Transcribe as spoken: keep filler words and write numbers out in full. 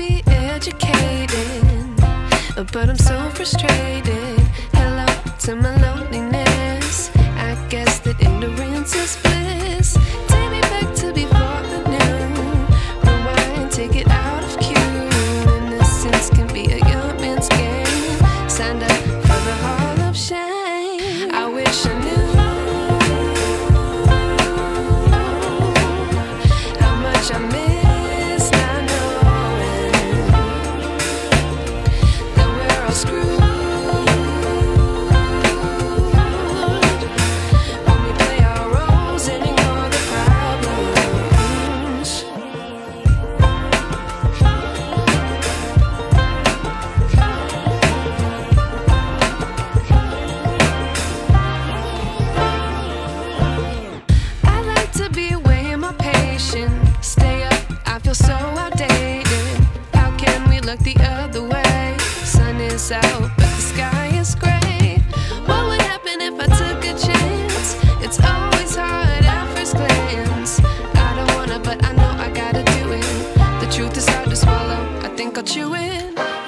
be educated, but I'm so frustrated. Hello to my loneliness. I guess that ignorance is bliss. Take me back to before the noon. Rewind, take it out of cue. Innocence can be a young man's game. Signed up for the hall of shame. I wish I knew how much I missed. Stay up, I feel so outdated. How can we look the other way? Sun is out, but the sky is gray. What would happen if I took a chance? It's always hard at first glance. I don't wanna, but I know I gotta do it. The truth is hard to swallow, I think I'll chew it.